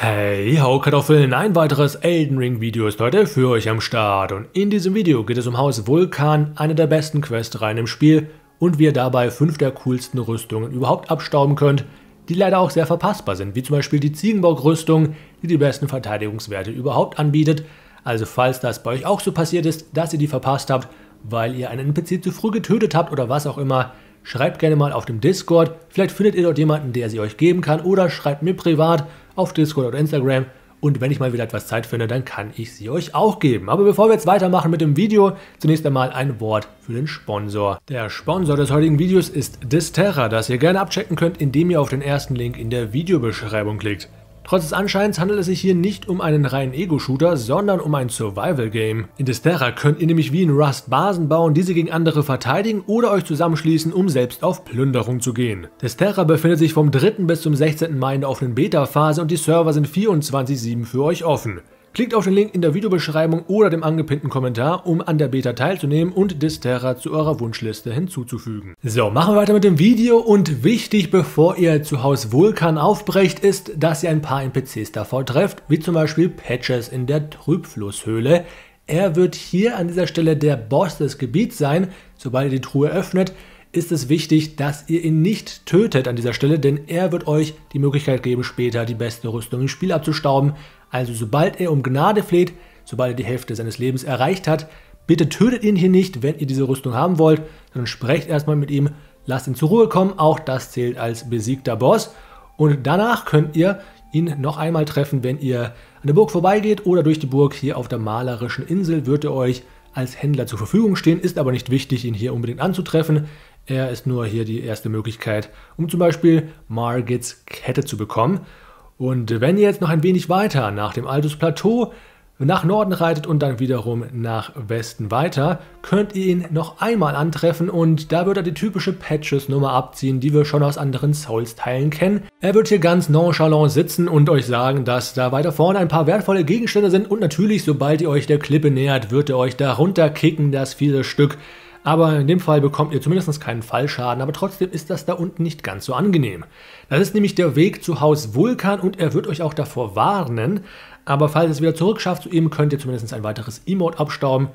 Hey, Haukartoffeln, ein weiteres Elden Ring Video ist heute für euch am Start und in diesem Video geht es um Haus Vulkan, eine der besten Questreihen im Spiel und wie ihr dabei 5 der coolsten Rüstungen überhaupt abstauben könnt, die leider auch sehr verpassbar sind, wie zum Beispiel die Ziegenbock Rüstung, die die besten Verteidigungswerte überhaupt anbietet. Also falls das bei euch auch so passiert ist, dass ihr die verpasst habt, weil ihr einen NPC zu früh getötet habt oder was auch immer, schreibt gerne mal auf dem Discord, vielleicht findet ihr dort jemanden, der sie euch geben kann oder schreibt mir privat auf Discord oder Instagram und wenn ich mal wieder etwas Zeit finde, dann kann ich sie euch auch geben. Aber bevor wir jetzt weitermachen mit dem Video, zunächst einmal ein Wort für den Sponsor. Der Sponsor des heutigen Videos ist Dysterra, das ihr gerne abchecken könnt, indem ihr auf den ersten Link in der Videobeschreibung klickt. Trotz des Anscheins handelt es sich hier nicht um einen reinen Ego-Shooter, sondern um ein Survival-Game. In Dysterra könnt ihr nämlich wie in Rust Basen bauen, diese gegen andere verteidigen oder euch zusammenschließen, um selbst auf Plünderung zu gehen. Dysterra befindet sich vom 3. bis zum 16. Mai in der offenen Beta-Phase und die Server sind 24/7 für euch offen. Klickt auf den Link in der Videobeschreibung oder dem angepinnten Kommentar, um an der Beta teilzunehmen und Dysterra zu eurer Wunschliste hinzuzufügen. So, machen wir weiter mit dem Video und wichtig, bevor ihr zu Haus Vulkan aufbrecht, ist, dass ihr ein paar NPCs davor trefft, wie zum Beispiel Patches in der Trübflusshöhle. Er wird hier an dieser Stelle der Boss des Gebiets sein. Sobald ihr die Truhe öffnet, ist es wichtig, dass ihr ihn nicht tötet an dieser Stelle, denn er wird euch die Möglichkeit geben, später die beste Rüstung im Spiel abzustauben. Also sobald er um Gnade fleht, sobald er die Hälfte seines Lebens erreicht hat, bitte tötet ihn hier nicht, wenn ihr diese Rüstung haben wollt, sondern sprecht erstmal mit ihm, lasst ihn zur Ruhe kommen, auch das zählt als besiegter Boss. Und danach könnt ihr ihn noch einmal treffen, wenn ihr an der Burg vorbeigeht oder durch die Burg. Hier auf der malerischen Insel wird er euch als Händler zur Verfügung stehen, ist aber nicht wichtig, ihn hier unbedingt anzutreffen. Er ist nur hier die erste Möglichkeit, um zum Beispiel Margits Kette zu bekommen. Und wenn ihr jetzt noch ein wenig weiter nach dem Aldus Plateau nach Norden reitet und dann wiederum nach Westen weiter, könnt ihr ihn noch einmal antreffen und da wird er die typische Patches-Nummer abziehen, die wir schon aus anderen Souls-Teilen kennen. Er wird hier ganz nonchalant sitzen und euch sagen, dass da weiter vorne ein paar wertvolle Gegenstände sind und natürlich, sobald ihr euch der Klippe nähert, wird er euch da runterkicken, das viele Stück. Aber in dem Fall bekommt ihr zumindest keinen Fallschaden, aber trotzdem ist das da unten nicht ganz so angenehm. Das ist nämlich der Weg zu Haus Vulkan und er wird euch auch davor warnen, aber falls ihr es wieder zurück schafft zu ihm, könnt ihr zumindest ein weiteres Emote abstauben.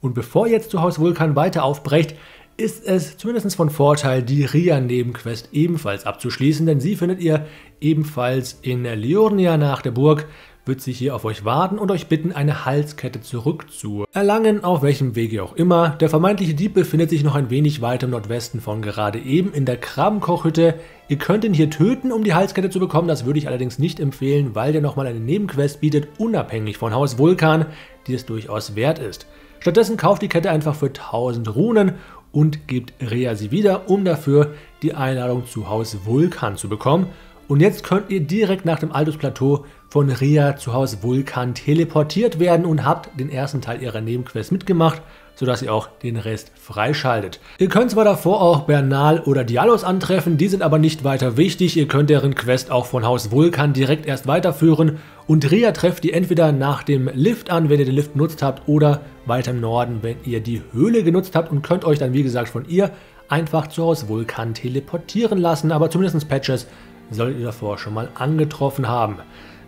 Und bevor ihr jetzt zu Haus Vulkan weiter aufbrecht, ist es zumindest von Vorteil, die Rya-Nebenquest ebenfalls abzuschließen, denn sie findet ihr ebenfalls in Lyurnia nach der Burg. Wird sie hier auf euch warten und euch bitten, eine Halskette zurückzuerlangen, auf welchem Wege auch immer. Der vermeintliche Dieb befindet sich noch ein wenig weiter im Nordwesten von gerade eben in der Krabbenkochhütte. Ihr könnt ihn hier töten, um die Halskette zu bekommen, das würde ich allerdings nicht empfehlen, weil der nochmal eine Nebenquest bietet, unabhängig von Haus Vulkan, die es durchaus wert ist. Stattdessen kauft die Kette einfach für 1000 Runen und gebt Rya sie wieder, um dafür die Einladung zu Haus Vulkan zu bekommen. Und jetzt könnt ihr direkt nach dem Aldus Plateau von Rya zu Haus Vulkan teleportiert werden und habt den ersten Teil ihrer Nebenquest mitgemacht, sodass ihr auch den Rest freischaltet. Ihr könnt zwar davor auch Bernahl oder Dialos antreffen, die sind aber nicht weiter wichtig. Ihr könnt deren Quest auch von Haus Vulkan direkt erst weiterführen und Rya trefft ihr entweder nach dem Lift an, wenn ihr den Lift genutzt habt, oder weiter im Norden, wenn ihr die Höhle genutzt habt und könnt euch dann, wie gesagt, von ihr einfach zu Haus Vulkan teleportieren lassen, aber zumindest Patches solltet ihr davor schon mal angetroffen haben.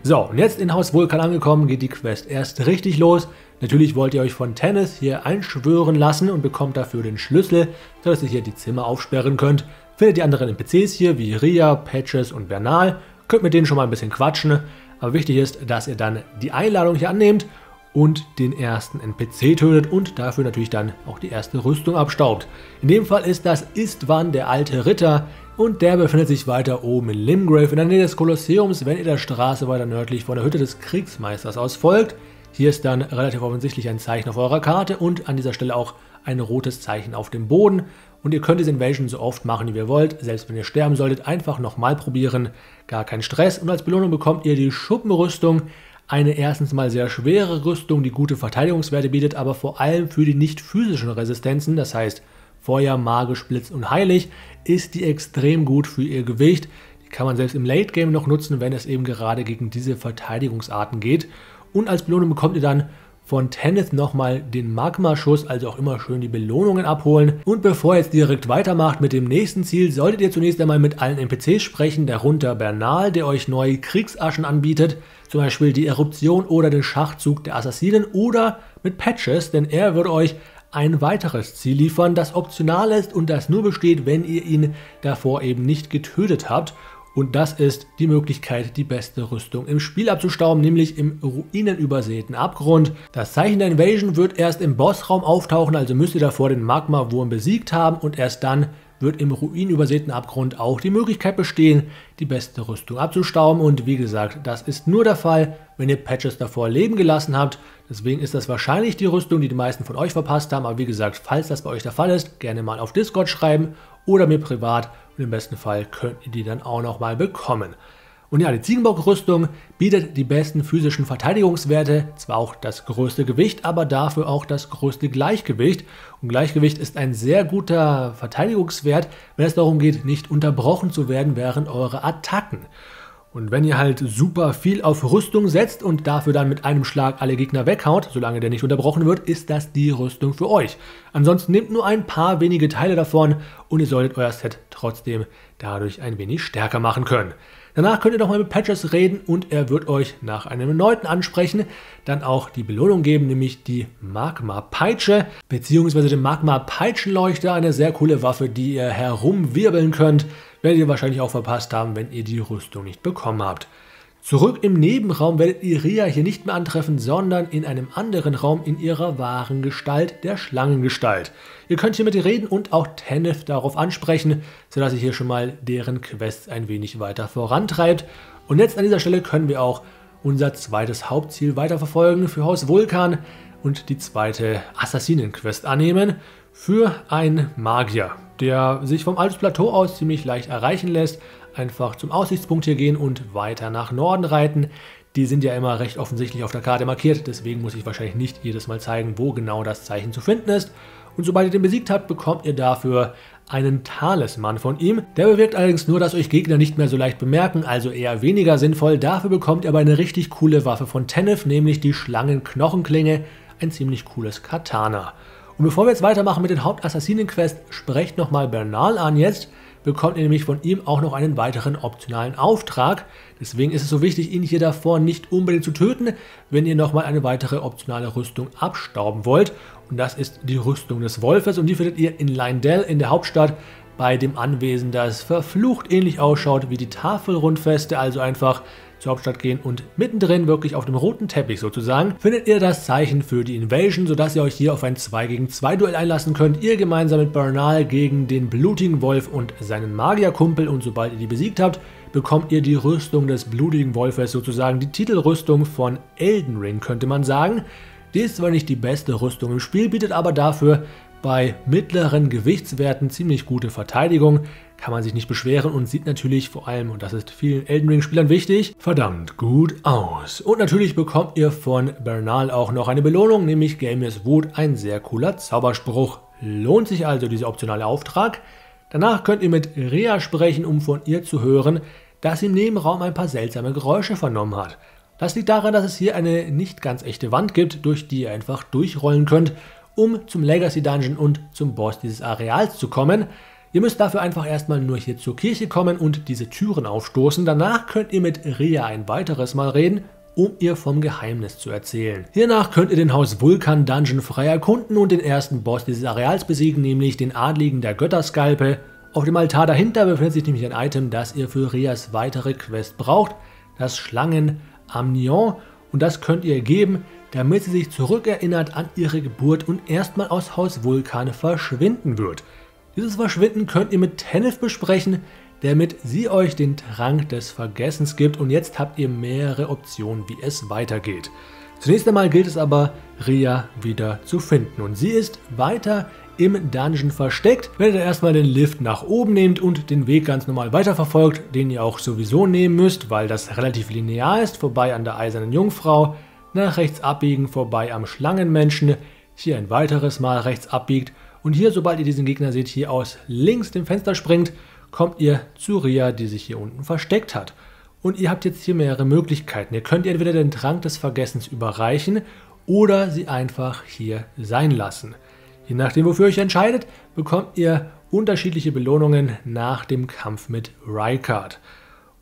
So, und jetzt in Haus Vulkan angekommen, geht die Quest erst richtig los. Natürlich wollt ihr euch von Tanith hier einschwören lassen und bekommt dafür den Schlüssel, sodass ihr hier die Zimmer aufsperren könnt. Findet die anderen NPCs hier, wie Rya, Patches und Bernahl, könnt mit denen schon mal ein bisschen quatschen. Aber wichtig ist, dass ihr dann die Einladung hier annehmt und den ersten NPC tötet und dafür natürlich dann auch die erste Rüstung abstaubt. In dem Fall ist das Istvan, der alte Ritter, und der befindet sich weiter oben in Limgrave in der Nähe des Kolosseums, wenn ihr der Straße weiter nördlich von der Hütte des Kriegsmeisters aus folgt. Hier ist dann relativ offensichtlich ein Zeichen auf eurer Karte und an dieser Stelle auch ein rotes Zeichen auf dem Boden. Und ihr könnt diese Invasion so oft machen, wie ihr wollt, selbst wenn ihr sterben solltet, einfach nochmal probieren, gar kein Stress. Und als Belohnung bekommt ihr die Schuppenrüstung, eine erstens mal sehr schwere Rüstung, die gute Verteidigungswerte bietet, aber vor allem für die nicht physischen Resistenzen, das heißt Feuer, magisch, Blitz und heilig, ist die extrem gut für ihr Gewicht. Die kann man selbst im Late Game noch nutzen, wenn es eben gerade gegen diese Verteidigungsarten geht. Und als Belohnung bekommt ihr dann von Tanith nochmal den Magma-Schuss, also auch immer schön die Belohnungen abholen. Und bevor ihr jetzt direkt weitermacht mit dem nächsten Ziel, solltet ihr zunächst einmal mit allen NPCs sprechen, darunter Bernahl, der euch neue Kriegsaschen anbietet, zum Beispiel die Eruption oder den Schachzug der Assassinen, oder mit Patches, denn er würde euch ein weiteres Ziel liefern, das optional ist und das nur besteht, wenn ihr ihn davor eben nicht getötet habt. Und das ist die Möglichkeit, die beste Rüstung im Spiel abzustauben, nämlich im ruinenübersäten Abgrund. Das Zeichen der Invasion wird erst im Bossraum auftauchen, also müsst ihr davor den Magmawurm besiegt haben, und erst dann wird im ruinenübersäten Abgrund auch die Möglichkeit bestehen, die beste Rüstung abzustauben. Und wie gesagt, das ist nur der Fall, wenn ihr Patches davor leben gelassen habt. Deswegen ist das wahrscheinlich die Rüstung, die die meisten von euch verpasst haben. Aber wie gesagt, falls das bei euch der Fall ist, gerne mal auf Discord schreiben oder mir privat. Und im besten Fall könnt ihr die dann auch nochmal bekommen. Und ja, die Ziegenbock Rüstung bietet die besten physischen Verteidigungswerte, zwar auch das größte Gewicht, aber dafür auch das größte Gleichgewicht. Und Gleichgewicht ist ein sehr guter Verteidigungswert, wenn es darum geht, nicht unterbrochen zu werden während eurer Attacken. Und wenn ihr halt super viel auf Rüstung setzt und dafür dann mit einem Schlag alle Gegner weghaut, solange der nicht unterbrochen wird, ist das die Rüstung für euch. Ansonsten nehmt nur ein paar wenige Teile davon und ihr solltet euer Set trotzdem dadurch ein wenig stärker machen können. Danach könnt ihr nochmal mit Patches reden und er wird euch nach einem erneuten Ansprechen dann auch die Belohnung geben, nämlich die Magma-Peitsche bzw. den Magma-Peitschenleuchter, eine sehr coole Waffe, die ihr herumwirbeln könnt. Werdet ihr wahrscheinlich auch verpasst haben, wenn ihr die Rüstung nicht bekommen habt. Zurück im Nebenraum werdet ihr Rya hier nicht mehr antreffen, sondern in einem anderen Raum in ihrer wahren Gestalt, der Schlangengestalt. Ihr könnt hier mit ihr reden und auch Tanith darauf ansprechen, sodass ihr hier schon mal deren Quests ein wenig weiter vorantreibt. Und jetzt an dieser Stelle können wir auch unser zweites Hauptziel weiterverfolgen für Haus Vulkan und die zweite Assassinen-Quest annehmen für einen Magier, der sich vom Aldus Plateau aus ziemlich leicht erreichen lässt. Einfach zum Aussichtspunkt hier gehen und weiter nach Norden reiten. Die sind ja immer recht offensichtlich auf der Karte markiert, deswegen muss ich wahrscheinlich nicht jedes Mal zeigen, wo genau das Zeichen zu finden ist. Und sobald ihr den besiegt habt, bekommt ihr dafür einen Talisman von ihm. Der bewirkt allerdings nur, dass euch Gegner nicht mehr so leicht bemerken, also eher weniger sinnvoll. Dafür bekommt ihr aber eine richtig coole Waffe von Tanith, nämlich die Schlangenknochenklinge, ein ziemlich cooles Katana. Und bevor wir jetzt weitermachen mit den Hauptassassinen-Quest, sprecht nochmal Bernahl an jetzt. Bekommt ihr nämlich von ihm auch noch einen weiteren optionalen Auftrag. Deswegen ist es so wichtig, ihn hier davor nicht unbedingt zu töten, wenn ihr nochmal eine weitere optionale Rüstung abstauben wollt. Und das ist die Rüstung des Wolfes und die findet ihr in Leyndell in der Hauptstadt bei dem Anwesen, das verflucht ähnlich ausschaut wie die Tafelrundfeste, also einfach zur Hauptstadt gehen und mittendrin, wirklich auf dem roten Teppich sozusagen, findet ihr das Zeichen für die Invasion, sodass ihr euch hier auf ein 2-gegen-2 Duell einlassen könnt. Ihr gemeinsam mit Bernahl gegen den blutigen Wolf und seinen Magierkumpel, und sobald ihr die besiegt habt, bekommt ihr die Rüstung des blutigen Wolfes, sozusagen die Titelrüstung von Elden Ring, könnte man sagen. Die ist zwar nicht die beste Rüstung im Spiel, bietet aber dafür bei mittleren Gewichtswerten ziemlich gute Verteidigung. Kann man sich nicht beschweren und sieht natürlich vor allem, und das ist vielen Elden Ring Spielern wichtig, verdammt gut aus. Und natürlich bekommt ihr von Bernahl auch noch eine Belohnung, nämlich Gamer's Wut, ein sehr cooler Zauberspruch. Lohnt sich also dieser optionale Auftrag. Danach könnt ihr mit Rya sprechen, um von ihr zu hören, dass sie im Nebenraum ein paar seltsame Geräusche vernommen hat. Das liegt daran, dass es hier eine nicht ganz echte Wand gibt, durch die ihr einfach durchrollen könnt, um zum Legacy Dungeon und zum Boss dieses Areals zu kommen. Ihr müsst dafür einfach erstmal nur hier zur Kirche kommen und diese Türen aufstoßen. Danach könnt ihr mit Rya ein weiteres Mal reden, um ihr vom Geheimnis zu erzählen. Hiernach könnt ihr den Haus Vulkan Dungeon frei erkunden und den ersten Boss dieses Areals besiegen, nämlich den Adligen der Götterskalpe. Auf dem Altar dahinter befindet sich nämlich ein Item, das ihr für Ryas weitere Quest braucht, das Schlangen-Amnion. Und das könnt ihr geben, damit sie sich zurückerinnert an ihre Geburt und erstmal aus Haus Vulkan verschwinden wird. Dieses Verschwinden könnt ihr mit Tanith besprechen, damit sie euch den Trank des Vergessens gibt, und jetzt habt ihr mehrere Optionen, wie es weitergeht. Zunächst einmal gilt es aber, Rya wieder zu finden, und sie ist weiter im Dungeon versteckt. Wenn ihr erstmal den Lift nach oben nehmt und den Weg ganz normal weiterverfolgt, den ihr auch sowieso nehmen müsst, weil das relativ linear ist, vorbei an der Eisernen Jungfrau, nach rechts abbiegen, vorbei am Schlangenmenschen, hier ein weiteres Mal rechts abbiegt. Und hier, sobald ihr diesen Gegner seht, hier aus links dem Fenster springt, kommt ihr zu Rya, die sich hier unten versteckt hat. Und ihr habt jetzt hier mehrere Möglichkeiten. Ihr könnt ihr entweder den Trank des Vergessens überreichen oder sie einfach hier sein lassen. Je nachdem, wofür ihr euch entscheidet, bekommt ihr unterschiedliche Belohnungen nach dem Kampf mit Rykard.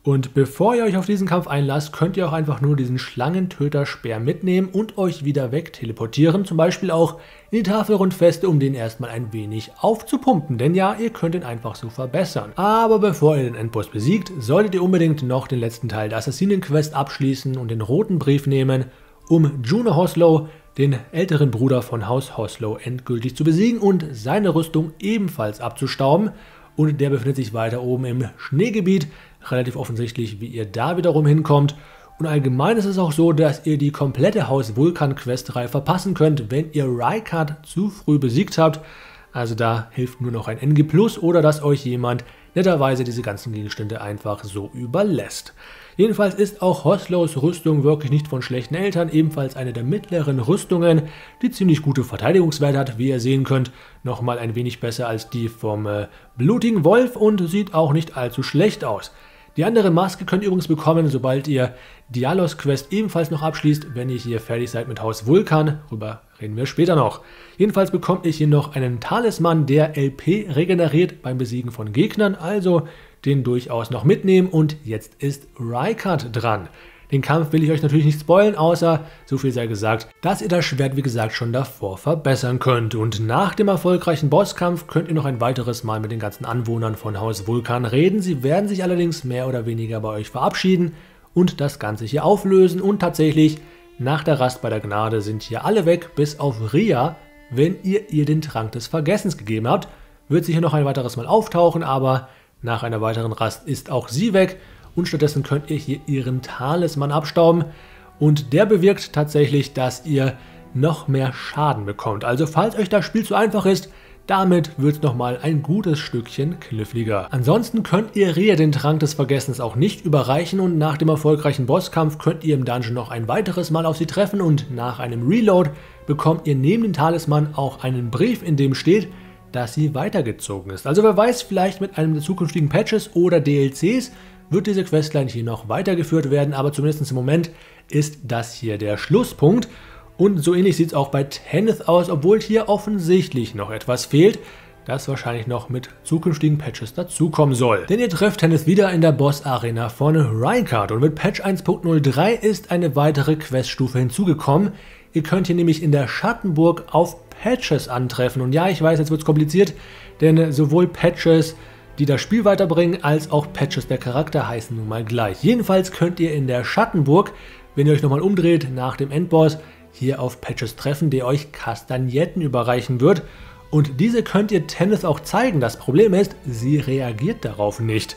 Und bevor ihr euch auf diesen Kampf einlasst, könnt ihr auch einfach nur diesen Schlangentöter-Speer mitnehmen und euch wieder wegteleportieren, zum Beispiel auch in die Tafelrundfeste, um den erstmal ein wenig aufzupumpen, denn ja, ihr könnt ihn einfach so verbessern. Aber bevor ihr den Endboss besiegt, solltet ihr unbedingt noch den letzten Teil der Assassinen-Quest abschließen und den roten Brief nehmen, um Juno Hoslow, den älteren Bruder von Haus Hoslow, endgültig zu besiegen und seine Rüstung ebenfalls abzustauben. Und der befindet sich weiter oben im Schneegebiet, relativ offensichtlich, wie ihr da wiederum hinkommt. Und allgemein ist es auch so, dass ihr die komplette Haus Vulkan Questreihe verpassen könnt, wenn ihr Rykard zu früh besiegt habt. Also da hilft nur noch ein NG+ oder dass euch jemand netterweise diese ganzen Gegenstände einfach so überlässt. Jedenfalls ist auch Hoslows Rüstung wirklich nicht von schlechten Eltern, ebenfalls eine der mittleren Rüstungen, die ziemlich gute Verteidigungswerte hat, wie ihr sehen könnt. Nochmal ein wenig besser als die vom blutigen Wolf und sieht auch nicht allzu schlecht aus. Die andere Maske könnt ihr übrigens bekommen, sobald ihr Dialos Quest ebenfalls noch abschließt, wenn ihr hier fertig seid mit Haus Vulkan, darüber reden wir später noch. Jedenfalls bekommt ihr hier noch einen Talisman, der LP regeneriert beim Besiegen von Gegnern, also den durchaus noch mitnehmen. Und jetzt ist Rykard dran. Den Kampf will ich euch natürlich nicht spoilen, außer, so viel sei gesagt, dass ihr das Schwert wie gesagt schon davor verbessern könnt. Und nach dem erfolgreichen Bosskampf könnt ihr noch ein weiteres Mal mit den ganzen Anwohnern von Haus Vulkan reden. Sie werden sich allerdings mehr oder weniger bei euch verabschieden und das Ganze hier auflösen. Und tatsächlich, nach der Rast bei der Gnade sind hier alle weg, bis auf Rya, wenn ihr ihr den Trank des Vergessens gegeben habt. Wird sie hier noch ein weiteres Mal auftauchen, aber nach einer weiteren Rast ist auch sie weg und stattdessen könnt ihr hier ihren Talisman abstauben und der bewirkt tatsächlich, dass ihr noch mehr Schaden bekommt. Also falls euch das Spiel zu einfach ist, damit wird es nochmal ein gutes Stückchen kniffliger. Ansonsten könnt ihr Rya den Trank des Vergessens auch nicht überreichen und nach dem erfolgreichen Bosskampf könnt ihr im Dungeon noch ein weiteres Mal auf sie treffen und nach einem Reload bekommt ihr neben dem Talisman auch einen Brief, in dem steht, dass sie weitergezogen ist. Also wer weiß, vielleicht mit einem der zukünftigen Patches oder DLCs wird diese Questline hier noch weitergeführt werden, aber zumindest im Moment ist das hier der Schlusspunkt. Und so ähnlich sieht es auch bei Tanith aus, obwohl hier offensichtlich noch etwas fehlt, das wahrscheinlich noch mit zukünftigen Patches dazukommen soll. Denn ihr trefft Tanith wieder in der Boss-Arena von Rykard und mit Patch 1.03 ist eine weitere Queststufe hinzugekommen. Ihr könnt hier nämlich in der Schattenburg auf Patches antreffen. Und ja, ich weiß, jetzt wird es kompliziert, denn sowohl Patches, die das Spiel weiterbringen, als auch Patches der Charakter heißen nun mal gleich. Jedenfalls könnt ihr in der Schattenburg, wenn ihr euch nochmal umdreht nach dem Endboss, hier auf Patches treffen, der euch Kastagnetten überreichen wird. Und diese könnt ihr Tanith auch zeigen. Das Problem ist, sie reagiert darauf nicht.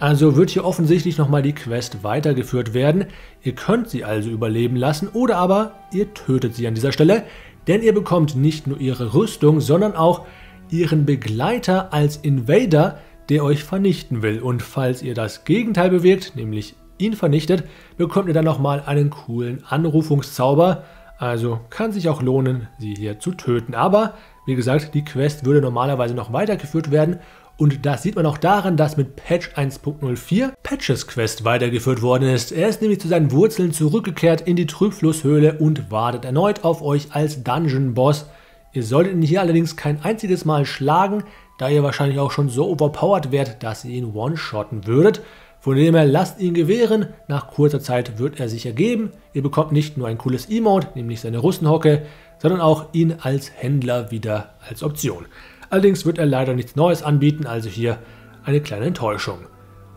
Also wird hier offensichtlich nochmal die Quest weitergeführt werden. Ihr könnt sie also überleben lassen oder aber ihr tötet sie an dieser Stelle. Denn ihr bekommt nicht nur ihre Rüstung, sondern auch ihren Begleiter als Invader, der euch vernichten will. Und falls ihr das Gegenteil bewirkt, nämlich ihn vernichtet, bekommt ihr dann nochmal einen coolen Anrufungszauber. Also kann sich auch lohnen, sie hier zu töten. Aber wie gesagt, die Quest würde normalerweise noch weitergeführt werden. Und das sieht man auch daran, dass mit Patch 1.04 Patches Quest weitergeführt worden ist. Er ist nämlich zu seinen Wurzeln zurückgekehrt in die Trübflusshöhle und wartet erneut auf euch als Dungeon Boss. Ihr solltet ihn hier allerdings kein einziges Mal schlagen, da ihr wahrscheinlich auch schon so overpowered werdet, dass ihr ihn one-shotten würdet. Von dem her lasst ihn gewähren, nach kurzer Zeit wird er sich ergeben. Ihr bekommt nicht nur ein cooles Emote, nämlich seine Russenhocke, sondern auch ihn als Händler wieder als Option. Allerdings wird er leider nichts Neues anbieten, also hier eine kleine Enttäuschung.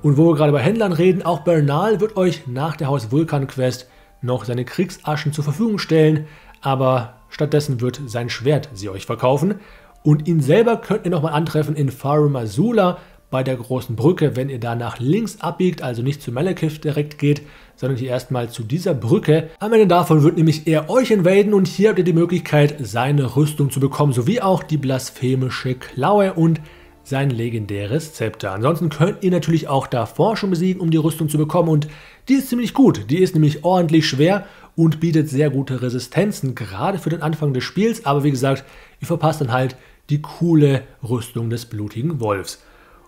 Und wo wir gerade bei Händlern reden, auch Bernahl wird euch nach der Haus Vulkan Quest noch seine Kriegsaschen zur Verfügung stellen, aber stattdessen wird sein Schwert sie euch verkaufen. Und ihn selber könnt ihr nochmal antreffen in Farum Azula bei der großen Brücke, wenn ihr da nach links abbiegt, also nicht zu Malekith direkt geht, sondern hier erstmal zu dieser Brücke. Am Ende davon wird nämlich er euch invaden und hier habt ihr die Möglichkeit, seine Rüstung zu bekommen, sowie auch die blasphemische Klaue und sein legendäres Zepter. Ansonsten könnt ihr natürlich auch davor schon besiegen, um die Rüstung zu bekommen und die ist ziemlich gut. Die ist nämlich ordentlich schwer und bietet sehr gute Resistenzen, gerade für den Anfang des Spiels, aber wie gesagt, ihr verpasst dann halt die coole Rüstung des blutigen Wolfs.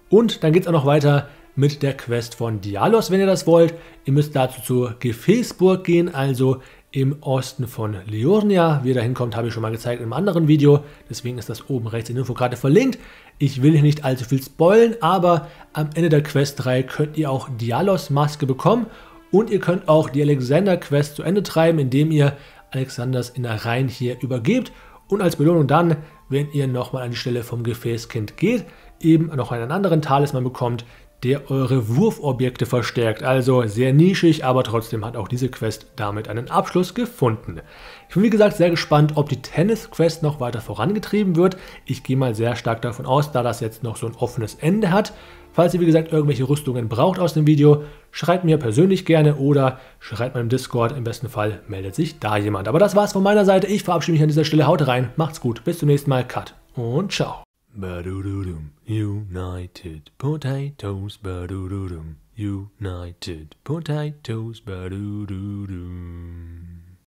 Und dann geht es auch noch weiter mit der Quest von Dialos, wenn ihr das wollt. Ihr müsst dazu zur Gefäßburg gehen, also im Osten von Lyurnia. Wie ihr da hinkommt, habe ich schon mal gezeigt in einem anderen Video. Deswegen ist das oben rechts in der Infokarte verlinkt. Ich will hier nicht allzu viel spoilen, aber am Ende der Questreihe könnt ihr auch Dialos Maske bekommen. Und ihr könnt auch die Alexander-Quest zu Ende treiben, indem ihr Alexanders Innereien hier übergebt. Und als Belohnung dann, wenn ihr nochmal an die Stelle vom Gefäßkind geht, eben noch einen anderen Talisman bekommt, der eure Wurfobjekte verstärkt. Also sehr nischig, aber trotzdem hat auch diese Quest damit einen Abschluss gefunden. Ich bin wie gesagt sehr gespannt, ob die Tanith-Quest noch weiter vorangetrieben wird. Ich gehe mal sehr stark davon aus, da das jetzt noch so ein offenes Ende hat. Falls ihr wie gesagt irgendwelche Rüstungen braucht aus dem Video, schreibt mir persönlich gerne oder schreibt meinem Discord. Im besten Fall meldet sich da jemand. Aber das war's von meiner Seite. Ich verabschiede mich an dieser Stelle. Haut rein, macht's gut, bis zum nächsten Mal. Cut und ciao. Ba-du-du-dum, United Potatoes, ba-du-du-dum, United Potatoes, ba-du-du-dum.